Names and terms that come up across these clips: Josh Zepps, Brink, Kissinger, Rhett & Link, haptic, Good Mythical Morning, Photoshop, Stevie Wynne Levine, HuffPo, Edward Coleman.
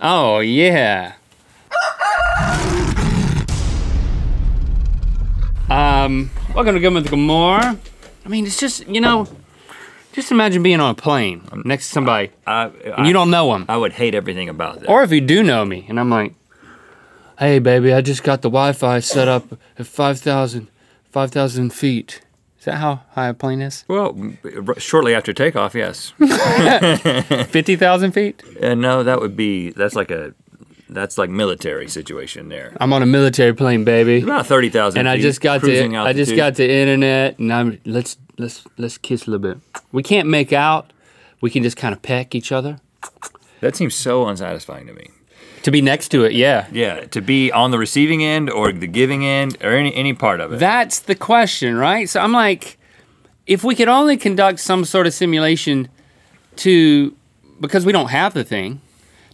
Oh, yeah. Welcome to Good Mythical Morning. I mean, it's just, you know, just imagine being on a plane next to somebody and you don't know them. I would hate everything about that. Or if you do know me and I'm like, hey, baby, I just got the Wi-Fi set up at 5,000 feet. Is that how high a plane is? Well, shortly after takeoff, yes. 50,000 feet? No, that would be, that's like military situation there. I'm on a military plane, baby. About 30,000 feet. And I just got the internet, and I'm let's kiss a little bit. We can't make out. We can just kind of peck each other. That seems so unsatisfying to me. To be next to it, yeah. Yeah, to be on the receiving end or the giving end or any part of it. That's the question, right? So I'm like, if we could only conduct some sort of simulation to, because we don't have the thing,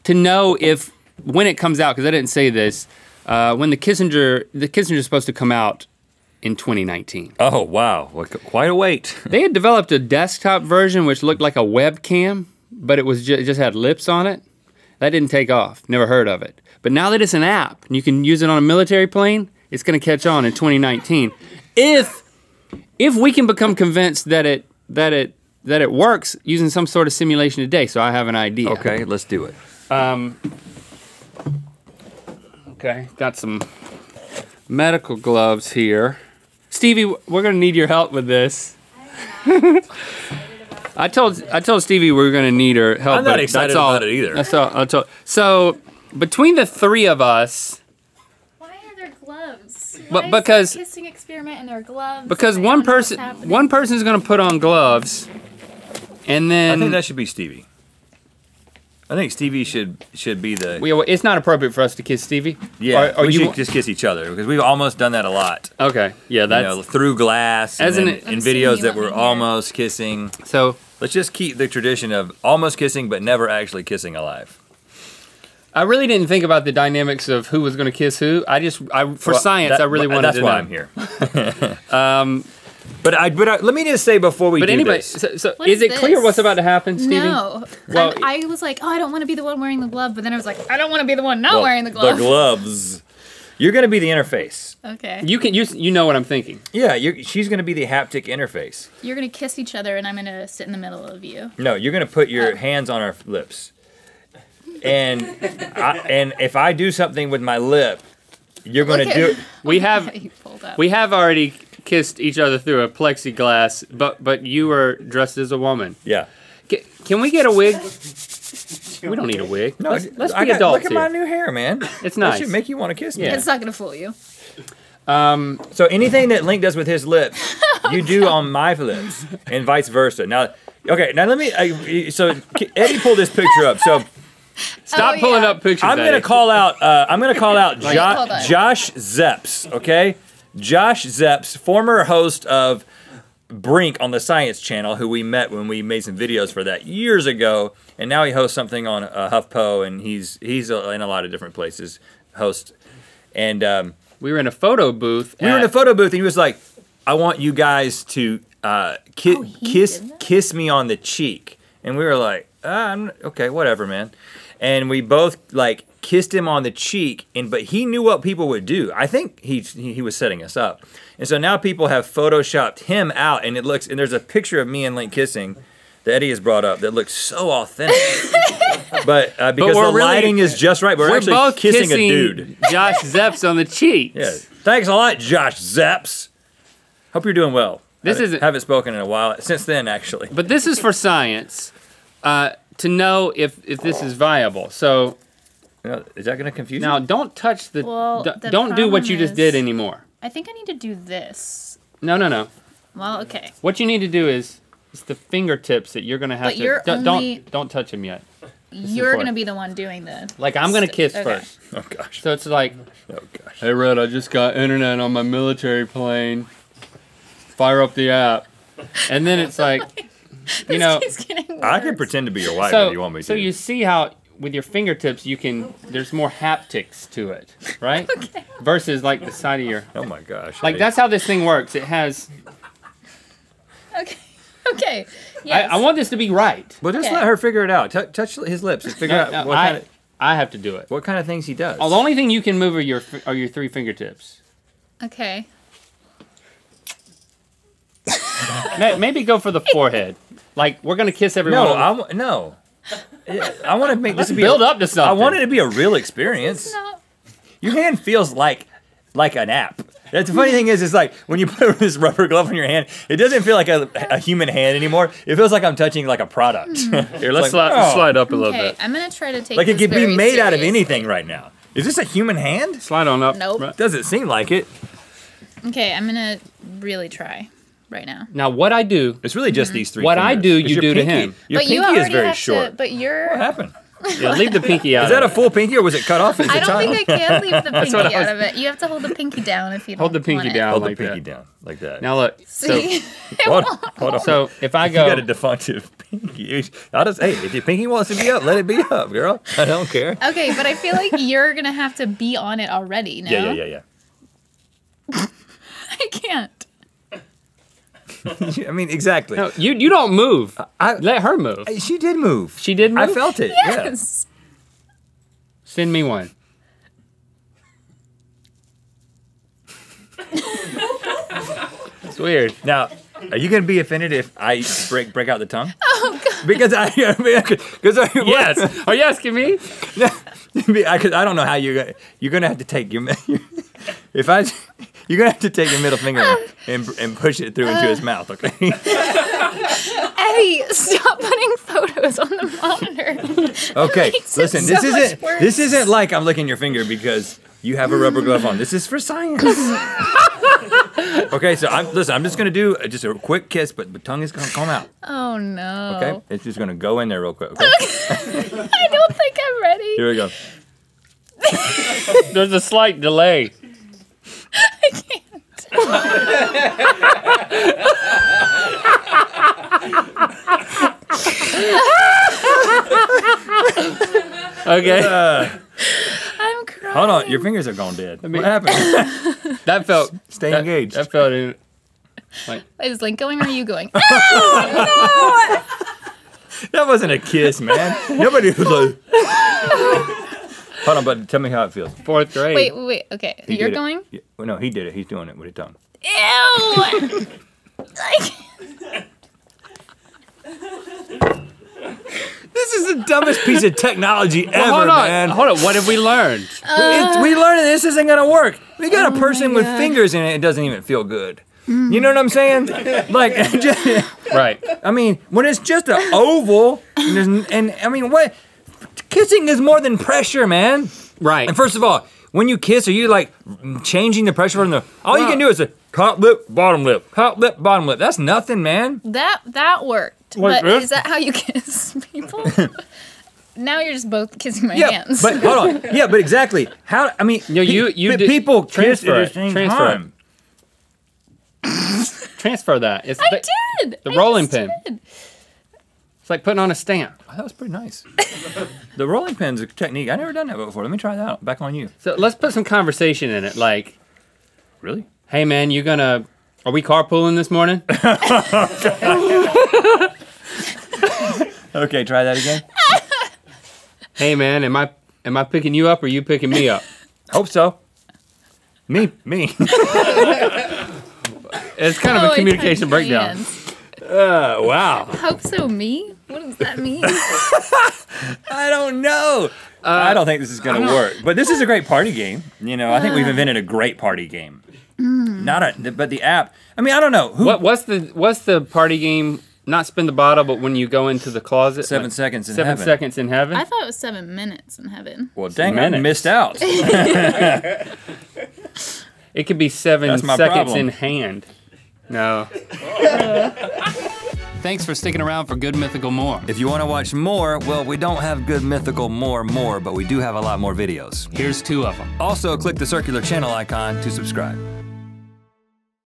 to know if, when it comes out, because I didn't say this, when the Kissinger is supposed to come out in 2019. Oh, wow, quite a wait. They had developed a desktop version which looked like a webcam, but it was it just had lips on it. That didn't take off, never heard of it. But now that it's an app and you can use it on a military plane, it's gonna catch on in 2019. If we can become convinced that it works using some sort of simulation today, so I have an idea. Okay, let's do it. Okay, got some medical gloves here. Stevie, we're gonna need your help with this. I told Stevie we were gonna need her help. I'm not excited about it either. That's all I told. So between the three of us. Why are there gloves? Why is there a kissing experiment and there are gloves? Because one person's gonna put on gloves, and then I think that should be Stevie. I think Stevie should be the. Well, it's not appropriate for us to kiss Stevie. Yeah, or we should just kiss each other because we've almost done that a lot. Okay, yeah, that's through glass and in videos that we're almost kissing. So let's just keep the tradition of almost kissing but never actually kissing alive. I really didn't think about the dynamics of who was going to kiss who. I really wanted to know. That's why I'm here. But let me just say before we do this. So is it clear what's about to happen, Stevie? No. Well, I was like, oh, I don't want to be the one wearing the glove, but then I was like, I don't want to be the one not wearing the glove. The gloves. You're going to be the interface. Okay. You know what I'm thinking. Yeah, she's going to be the haptic interface. You're going to kiss each other, and I'm going to sit in the middle of you. No, you're going to put your hands on our lips. And and if I do something with my lip, you're going to do it. We have already kissed each other through a plexiglass, but you were dressed as a woman. Yeah. Can we get a wig? We don't need a wig. No, let's be adults. Look at my new hair, man. It's nice. It should make you want to kiss me. Yeah. It's not gonna fool you. So anything that Link does with his lips, you do on my lips, and vice versa. Now, okay. Now let me. So Eddie pulled this picture up. So. Stop pulling up pictures. I'm gonna call out Josh Zepps. Okay. Josh Zepps, former host of Brink on the Science Channel, who we met when we made some videos for that years ago, and now he hosts something on HuffPo, and he's in a lot of different places, host. And we were in a photo booth. We were in a photo booth, and he was like, "I want you guys to kiss me on the cheek," and we were like, "Okay, whatever, man." And we both like kissed him on the cheek, but he knew what people would do. I think he was setting us up, and so now people have photoshopped him out, and and there's a picture of me and Link kissing that Eddie has brought up that looks so authentic. Because the lighting is just right, we're actually both kissing a dude. Josh Zepps on the cheeks. Yeah. Thanks a lot, Josh Zepps. Hope you're doing well. Haven't spoken in a while since then, actually. But this is for science. To know if this is viable. So, is that going to confuse you? Now, don't touch the. Well, don't do what you just did anymore. I think I need to do this. No. Well, okay. What you need to do is it's the fingertips that you're going to have to. Don't touch them yet. You're going to be the one doing this. Like I'm going to kiss first. Oh gosh. So it's like. Oh gosh. Hey Red, I just got internet on my military plane. Fire up the app, and then it's like. You know, I can pretend to be your wife if you want me to. So you see how with your fingertips you can. There's more haptics to it, right? Okay. Versus like the side of your. Oh my gosh! Like that's how this thing works. It has. Okay. Okay. Yes. I want this to be right. Well, just let her figure it out. Touch his lips and figure out what kind of. I have to do it. What kind of things he does? Oh, the only thing you can move are your three fingertips. Okay. Maybe go for the forehead. Like, we're gonna kiss everyone. No, no. I want to make this build up to something. I want it to be a real experience. Your hand feels like an app. That's the funny thing is, it's like when you put this rubber glove on your hand, it doesn't feel like a human hand anymore. It feels like I'm touching like a product. Here, let's slide up a little bit. I'm gonna try to take. Like it could be made out of anything right now. Is this a human hand? Slide on up. Nope. Doesn't seem like it. Okay, I'm gonna really try. Right now. Now what I do? It's really just these three. What fingers. I do, you do pinky, to him. Your but pinky you is very short. To, but your what happened? Yeah, leave the pinky out. Is that a full pinky or was it cut off? I don't think I can leave the pinky out of it. You have to hold the pinky down if you don't. Hold the pinky down. Hold like the pinky down like that. Now look. See, so, hold on. So if I go, you got a defunctive pinky. Hey, if your pinky wants to be up, let it be up, girl. I don't care. Okay, but I feel like you're gonna have to be on it already. No? Yeah. I can't. I mean, exactly. No, you don't move. Let her move. She did move. She did move? I felt it. Yes. Yeah. Send me one. It's weird. Now, are you going to be offended if I break out the tongue? Oh, God. Because yes. Are you asking me? No, because I don't know how you're going to have to take your if I... You're gonna have to take your middle finger and push it through into his mouth, okay? Hey, stop putting photos on the monitor. Okay, listen. This isn't like I'm licking your finger because you have a rubber glove on. This is for science. Okay, so I'm just gonna do just a quick kiss, but the tongue is gonna come out. Oh no. Okay, it's just gonna go in there real quick. Okay? I don't think I'm ready. Here we go. There's a slight delay. I can't. Okay. I'm crying. Hold on, your fingers are gone dead. What happened? That felt... Stay engaged. That felt... Like, I was like, going, where are you going? Oh, no! That wasn't a kiss, man. Nobody was like... Hold on, but tell me how it feels. Fourth grade. Wait, okay. You're going? Yeah. Well, no, he did it. He's doing it with his tongue. Ew! This is the dumbest piece of technology ever, man. Hold on, what have we learned? We learned that this isn't gonna work. We got a person with fingers in it, it doesn't even feel good. You know what I'm saying? Like, right. I mean, when it's just an oval, and I mean, what? Kissing is more than pressure, man. Right. And first of all, when you kiss, are you like changing the pressure from the? All you can do is a top lip, bottom lip, top lip, bottom lip. That's nothing, man. That worked. What, but is that how you kiss people? Now you're just both kissing my hands. But hold on. Yeah, but exactly. How? I mean, no, you people transfer kiss at the same time. Transfer that. It's I did the rolling pin. Did. It's like putting on a stamp. Oh, that was pretty nice. The rolling pin's a technique. I've never done that before. Let me try that out. Back on you. So let's put some conversation in it. Like, really? Hey man, you gonna? Are we carpooling this morning? Okay, try that again. Hey man, am I picking you up or you picking me up? Hope so. Me. It's kind of a communication breakdown. Wow. Hope so, me? What does that mean? I don't know. I don't think this is going to work. But this is a great party game. You know, I think we've invented a great party game. But the app. I mean, I don't know. What's the party game? Not spin the bottle, but when you go into the closet. 7 seconds in heaven. 7 seconds in heaven. I thought it was 7 minutes in heaven. Well, dang, I missed out. It could be 7 seconds in hand. No. Thanks for sticking around for Good Mythical More. If you want to watch more, well, we don't have Good Mythical More, but we do have a lot more videos. Here's 2 of them. Also, click the circular channel icon to subscribe.